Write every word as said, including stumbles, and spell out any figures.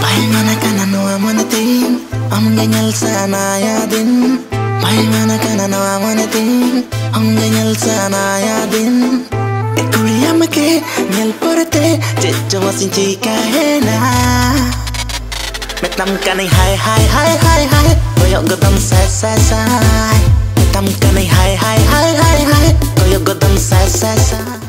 Paimana kana no amanatin, ang ganyal sana ya din. Paimana kana no amanatin, ang ganyal sana ya din. Ekuriya make nyal porte, checho masin chika hai na. Metam kanai hai hai hai hai hai, koyok gotam sai sai sai. Metam kanai hai hai hai hai hai, koyok gotam sai sai sai.